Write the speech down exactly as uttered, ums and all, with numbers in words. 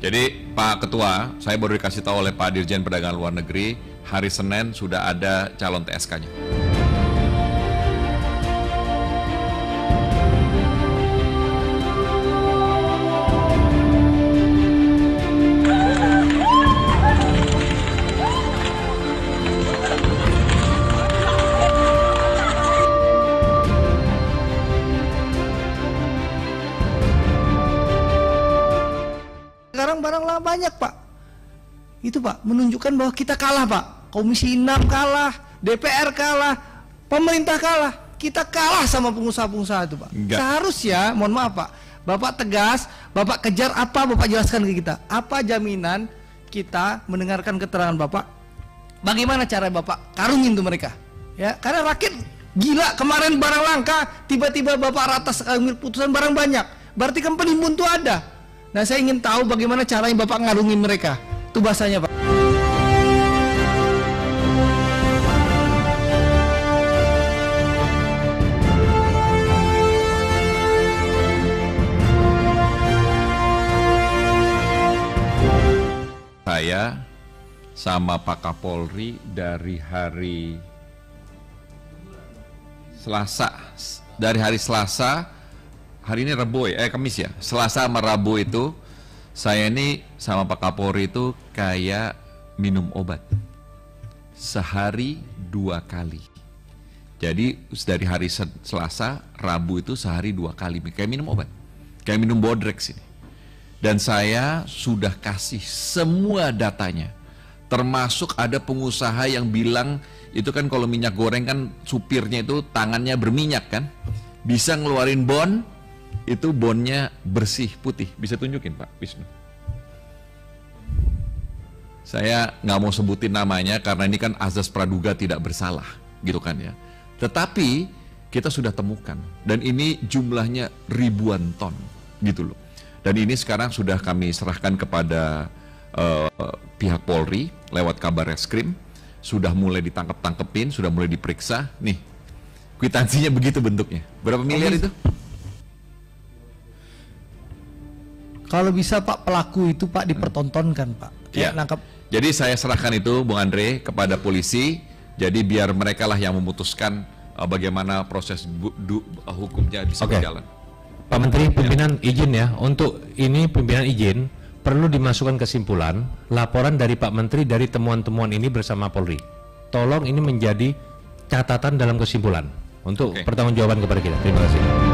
Jadi Pak Ketua, saya baru dikasih tahu oleh Pak Dirjen Perdagangan Luar Negeri, hari Senin sudah ada calon T S K-nya. Sekarang barang lama banyak, Pak. Itu, Pak, menunjukkan bahwa kita kalah, Pak. Komisi enam kalah, D P R kalah, pemerintah kalah. Kita kalah sama pengusaha-pengusaha itu, Pak. Enggak. Seharusnya, mohon maaf, Pak, Bapak tegas, Bapak kejar apa, Bapak jelaskan ke kita. Apa jaminan kita mendengarkan keterangan Bapak? Bagaimana cara Bapak karungin tuh mereka? Ya, karena rakyat gila, kemarin barang langka, tiba-tiba Bapak ratas ambil putusan barang banyak. Berarti kan penimbun tuh ada. Nah, saya ingin tahu bagaimana caranya Bapak ngarungin mereka. Itu bahasanya, Pak. Saya sama Pak Kapolri dari hari Selasa, dari hari Selasa hari ini Rabu ya, eh Kamis ya, Selasa sama Rabu itu saya ini sama Pak Kapolri itu kayak minum obat sehari dua kali. Jadi dari hari Selasa, Rabu itu sehari dua kali kayak minum obat, kayak minum Bodrex ini. Dan saya sudah kasih semua datanya, termasuk ada pengusaha yang bilang itu kan kalau minyak goreng kan supirnya itu tangannya berminyak kan, bisa ngeluarin bon. Itu bonnya bersih putih, bisa tunjukin Pak Wisnu. Saya nggak mau sebutin namanya karena ini kan azas praduga tidak bersalah, gitu kan ya. Tetapi kita sudah temukan dan ini jumlahnya ribuan ton, gitu loh. Dan ini sekarang sudah kami serahkan kepada uh, pihak Polri lewat kabar reskrim, sudah mulai ditangkap-tangkepin, sudah mulai diperiksa. Nih kwitansinya begitu bentuknya, berapa miliar itu? Kalau bisa Pak, pelaku itu Pak dipertontonkan Pak. Ya. Nangkap. Jadi saya serahkan itu Bung Andre kepada polisi. Jadi biar mereka lah yang memutuskan uh, bagaimana proses bu, du, uh, hukumnya bisa okay. berjalan. Pak Menteri, pimpinan ya. izin ya. Untuk ini pimpinan izin perlu dimasukkan kesimpulan laporan dari Pak Menteri dari temuan-temuan ini bersama Polri. Tolong ini menjadi catatan dalam kesimpulan untuk okay. pertanggungjawaban kepada kita. Terima kasih.